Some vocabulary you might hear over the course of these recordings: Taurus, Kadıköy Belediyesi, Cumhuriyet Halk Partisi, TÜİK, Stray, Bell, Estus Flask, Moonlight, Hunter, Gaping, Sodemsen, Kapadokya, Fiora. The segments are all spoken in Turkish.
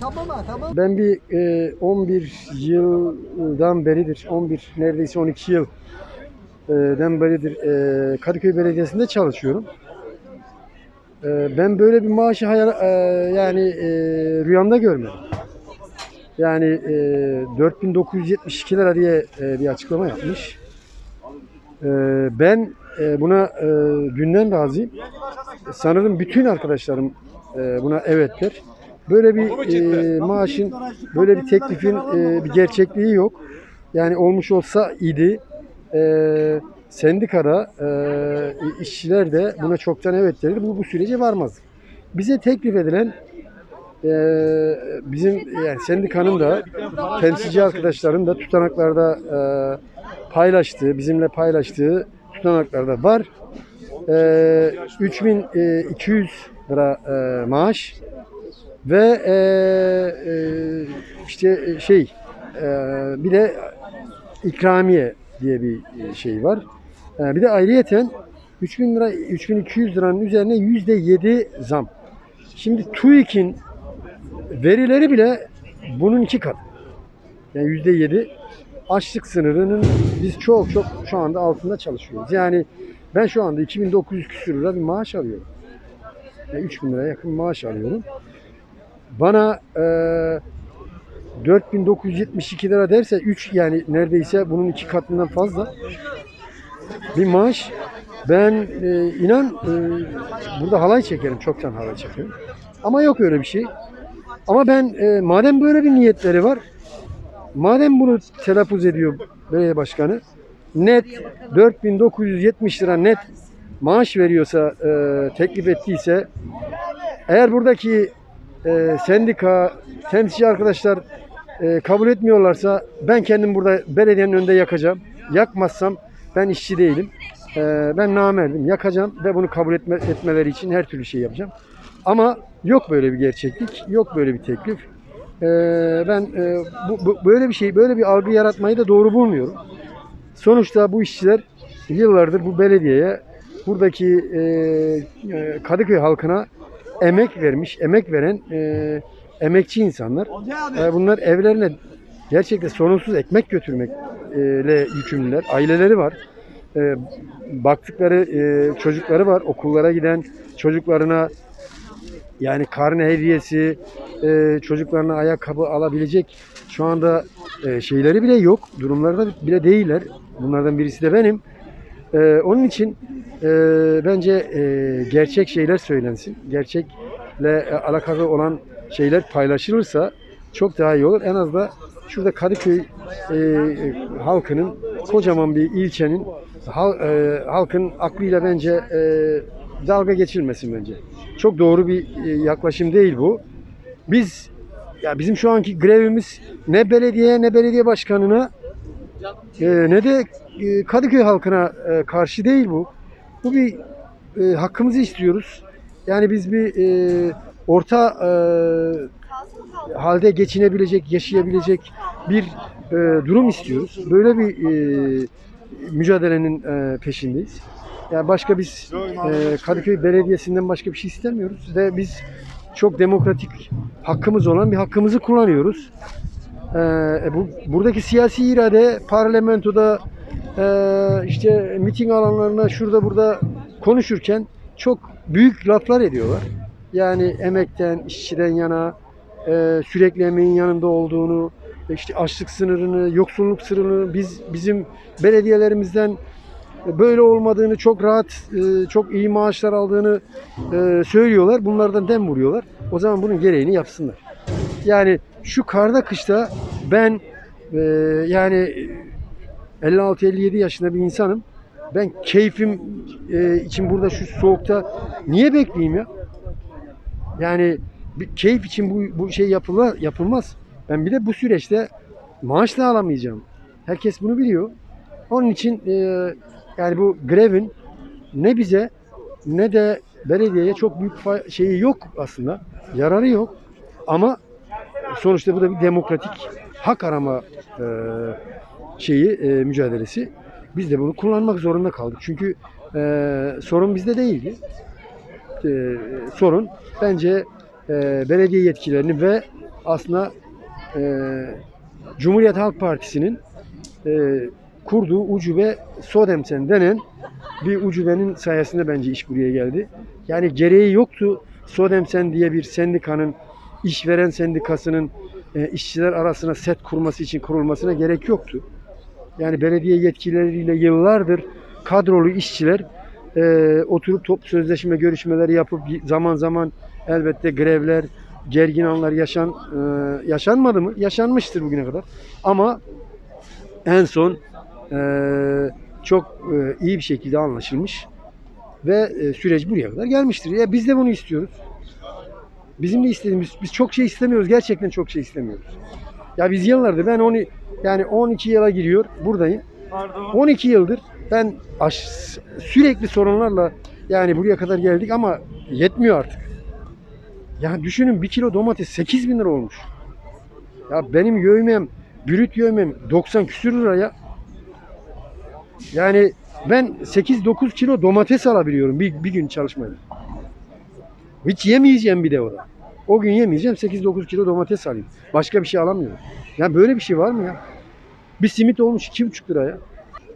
Tamam. Ben bir 11 yıldan beridir, 11 neredeyse 12 yıldan beridir Kadıköy Belediyesi'nde çalışıyorum. Ben böyle bir maaşı rüyamda görmedim. Yani 4.972 lira diye bir açıklama yapmış. Ben buna günden razıyım. Sanırım bütün arkadaşlarım buna evet der. Böyle bir maaşın, böyle bir teklifin bir gerçekliği yok. Yani olmuş olsa idi. Sendikada işçiler de buna çoktan evet derdi. Bu sürece varmaz. Bize teklif edilen bizim yani sendikanın da temsilci arkadaşların da tutanaklarda paylaştığı, bizimle paylaştığı tutanaklarda var. 3200 lira maaş ve bir de ikramiye diye bir şey var. Bir de ayrıyeten 3000 lira, 3200 liranın üzerine %7 zam. Şimdi TÜİK'in verileri bile bunun 2 katı. Yani %7 açlık sınırının biz çok şu anda altında çalışıyoruz. Yani ben şu anda 2900 küsür lira bir maaş alıyorum. Yani 3000 liraya yakın maaş alıyorum. Bana 4.972 lira derse 3 yani neredeyse bunun 2 katından fazla bir maaş. Ben inan burada halay çekerim. Çoktan halay çekerim. Ama yok öyle bir şey. Ama ben madem böyle bir niyetleri var, madem bunu telaffuz ediyor belediye başkanı, net 4.970 lira net maaş veriyorsa, teklif ettiyse, eğer buradaki sendika, temsilci arkadaşlar kabul etmiyorlarsa ben kendim burada belediyenin önünde yakacağım. Yakmazsam ben işçi değilim. Ben namerdim. Yakacağım ve bunu kabul etmeleri için her türlü şey yapacağım. Ama yok böyle bir gerçeklik, yok böyle bir teklif. Ben böyle bir şey, böyle bir algı yaratmayı da doğru bulmuyorum. Sonuçta bu işçiler yıllardır bu belediyeye, buradaki Kadıköy halkına emek vermiş, emek veren emekçi insanlar. Bunlar evlerine gerçekten sorunsuz ekmek götürmekle yükümlüler. Aileleri var. Baktıkları çocukları var. Okullara giden çocuklarına yani karne hediyesi, çocuklarına ayakkabı alabilecek şu anda şeyleri bile yok. Durumlarda bile değiller. Bunlardan birisi de benim. Onun için bence gerçek şeyler söylensin. Gerçekle alakalı olan şeyler paylaşılırsa çok daha iyi olur. En az da şurada Kadıköy halkının, kocaman bir ilçenin halkın aklıyla bence dalga geçilmesin bence. Çok doğru bir yaklaşım değil bu. Bizim şu anki grevimiz ne belediyeye, ne belediye başkanına ne de Kadıköy halkına karşı değil bu. Bu bir hakkımızı istiyoruz. Yani biz bir orta halde geçinebilecek, yaşayabilecek bir durum istiyoruz. Böyle bir mücadelenin peşindeyiz. Yani başka biz Kadıköy Belediyesi'nden başka bir şey istemiyoruz. Ve biz çok demokratik hakkımız olan bir hakkımızı kullanıyoruz. Buradaki siyasi irade parlamentoda miting alanlarına şurada burada konuşurken çok büyük laflar ediyorlar. Yani emekten, işçiden yana, sürekli emeğin yanında olduğunu, açlık sınırını, yoksulluk sınırını, bizim belediyelerimizden böyle olmadığını, çok rahat, çok iyi maaşlar aldığını söylüyorlar. Bunlardan dem vuruyorlar. O zaman bunun gereğini yapsınlar. Yani şu karda kışta ben 56-57 yaşında bir insanım. Ben keyfim için burada şu soğukta niye bekleyeyim ya? Yani keyif için bu şey yapılmaz. Ben bir de bu süreçte maaş da alamayacağım. Herkes bunu biliyor. Onun için bu grevin ne bize ne de belediyeye çok büyük şeyi yok aslında. Yararı yok. Ama sonuçta bu da bir demokratik hak arama mücadelesi. Biz de bunu kullanmak zorunda kaldık. Çünkü sorun bizde değildi. Sorun bence belediye yetkilerini ve aslında Cumhuriyet Halk Partisi'nin kurduğu ucube Sodemsen denen bir ucubenin sayesinde bence iş buraya geldi. Yani gereği yoktu Sodemsen diye bir sendikanın, işveren sendikasının işçiler arasına set kurması için kurulmasına gerek yoktu. Yani belediye yetkilileriyle yıllardır kadrolu işçiler oturup toplu sözleşme görüşmeleri yapıp zaman zaman elbette grevler, gergin anlar yaşanmadı mı? Yaşanmıştır bugüne kadar. Ama en son çok iyi bir şekilde anlaşılmış ve süreç buraya kadar gelmiştir. Ya biz de bunu istiyoruz. Bizim de istediğimiz, biz çok şey istemiyoruz. Gerçekten çok şey istemiyoruz. Ya biz yıllardır, ben yani 12 yıla giriyor buradayım. Pardon. 12 yıldır ben sürekli sorunlarla yani buraya kadar geldik ama yetmiyor artık. Ya düşünün, bir kilo domates 8.000 lira olmuş. Ya benim yövmem, brüt yövmem 90 küsür lira ya. Yani ben 8-9 kilo domates alabiliyorum bir gün çalışmayla. Hiç yemeyeceğim bir de orada. O gün yemeyeceğim, 8-9 kilo domates alayım. Başka bir şey alamıyorum. Ya böyle bir şey var mı ya? Bir simit olmuş 2,5 liraya.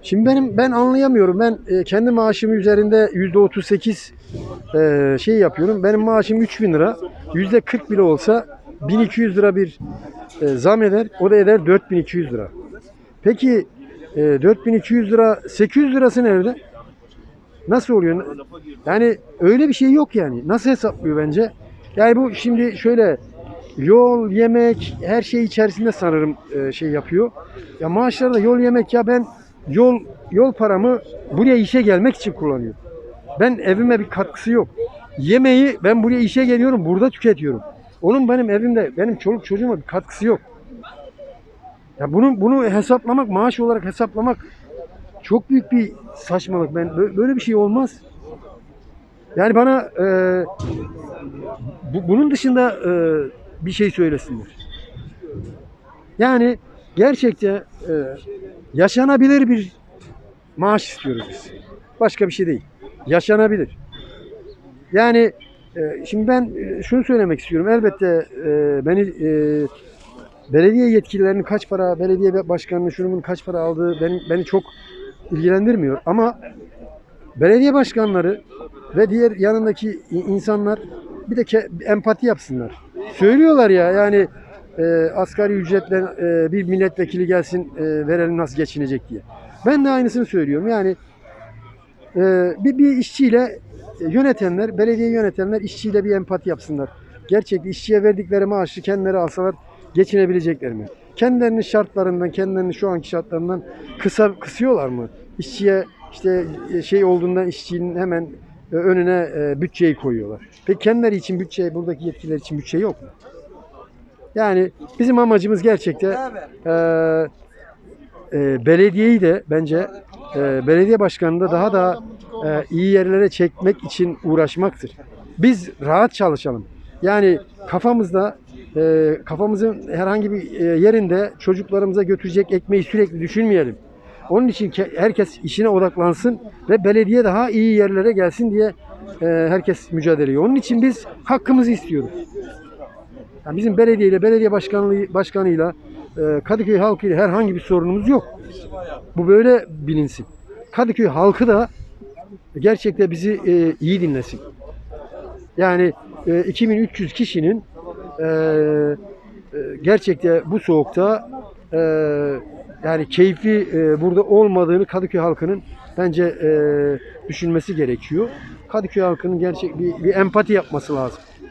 Şimdi ben anlayamıyorum. Ben kendi maaşım üzerinde %38 şey yapıyorum. Benim maaşım 3.000 lira. %40 bile olsa 1.200 lira bir zam eder. O da eder 4.200 lira. Peki 4.200 lira, 800 lirası nerede? Nasıl oluyor? Yani öyle bir şey yok yani. Nasıl hesaplıyor bence? Yani bu şimdi şöyle yol, yemek, her şey içerisinde sanırım şey yapıyor. Ya maaşlarda yol, yemek, ya ben yol paramı buraya işe gelmek için kullanıyorum. Ben evime bir katkısı yok. Yemeği ben buraya işe geliyorum, burada tüketiyorum. Onun benim evimde, benim çoluk çocuğuma bir katkısı yok. Ya bunu hesaplamak, maaş olarak hesaplamak çok büyük bir saçmalık. Ben böyle bir şey olmaz. Yani bana bunun dışında bir şey söylesinler. Yani gerçekten yaşanabilir bir maaş istiyoruz biz. Başka bir şey değil. Yaşanabilir. Yani şimdi ben şunu söylemek istiyorum. Elbette belediye yetkililerinin kaç para, belediye başkanının şunun kaç para aldığı beni çok ilgilendirmiyor. Ama belediye başkanları ve diğer yanındaki insanlar bir de empati yapsınlar. Söylüyorlar ya yani asgari ücretle bir milletvekili gelsin verelim nasıl geçinecek diye. Ben de aynısını söylüyorum. Yani bir işçiyle yönetenler, belediye yönetenler işçiyle bir empati yapsınlar. Gerçekten işçiye verdikleri maaşı kendileri alsalar geçinebilecekler mi? Kendilerinin şartlarından, kendilerini şu anki şartlarından kısıyorlar mı? İşçiye işte şey olduğundan işçinin hemen önüne bütçeyi koyuyorlar. Peki kendileri için bütçe, buradaki yetkililer için bütçe yok mu? Yani bizim amacımız gerçekten belediyeyi de bence belediye başkanını da daha da iyi yerlere çekmek için uğraşmaktır. Biz rahat çalışalım. Yani kafamızın herhangi bir yerinde çocuklarımıza götürecek ekmeği sürekli düşünmeyelim. Onun için herkes işine odaklansın ve belediye daha iyi yerlere gelsin diye herkes mücadele ediyor. Onun için biz hakkımızı istiyoruz. Yani bizim belediyeyle, belediye başkanıyla, Kadıköy halkıyla herhangi bir sorunumuz yok. Bu böyle bilinsin. Kadıköy halkı da gerçekten bizi iyi dinlesin. Yani 2300 kişinin gerçekten bu soğukta yani keyfi burada olmadığını Kadıköy halkının bence düşünmesi gerekiyor. Kadıköy halkının gerçek bir empati yapması lazım.